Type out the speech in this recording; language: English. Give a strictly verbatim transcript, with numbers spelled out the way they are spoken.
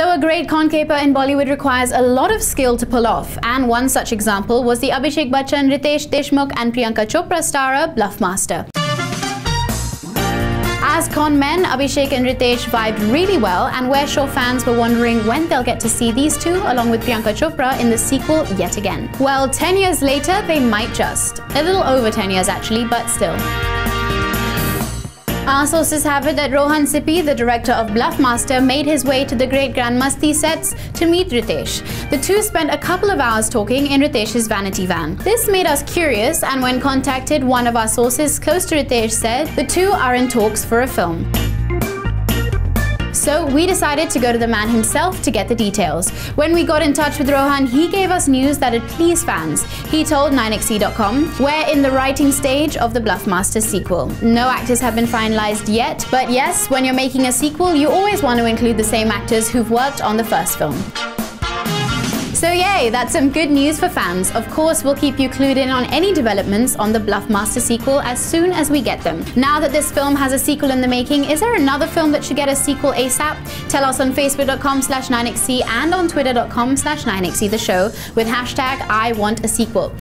So a great conkeeper in Bollywood requires a lot of skill to pull off, and one such example was the Abhishek Bachchan, Riteish Deshmukh and Priyanka Chopra starrer Bluffmaster. As con men, Abhishek and Ritesh vibed really well, and we're sure fans were wondering when they'll get to see these two along with Priyanka Chopra in the sequel yet again. Well, ten years later, they might just. A little over ten years actually, but still. Our sources have it that Rohan Sippy, the director of Bluffmaster, made his way to the Great Grand Masti sets to meet Ritesh. The two spent a couple of hours talking in Ritesh's vanity van. This made us curious, and when contacted, one of our sources close to Ritesh said the two are in talks for a film. So we decided to go to the man himself to get the details. When we got in touch with Rohan, he gave us news that had pleased fans. He told nine x c dot com, we're in the writing stage of the Bluffmaster sequel. No actors have been finalized yet, but yes, when you're making a sequel, you always want to include the same actors who've worked on the first film. So yay, that's some good news for fans. Of course, we'll keep you clued in on any developments on the Bluffmaster sequel as soon as we get them. Now that this film has a sequel in the making, is there another film that should get a sequel ASAP? Tell us on facebook dot com slash nine x c and on twitter dot com slash nine x c the show with hashtag I want a sequel.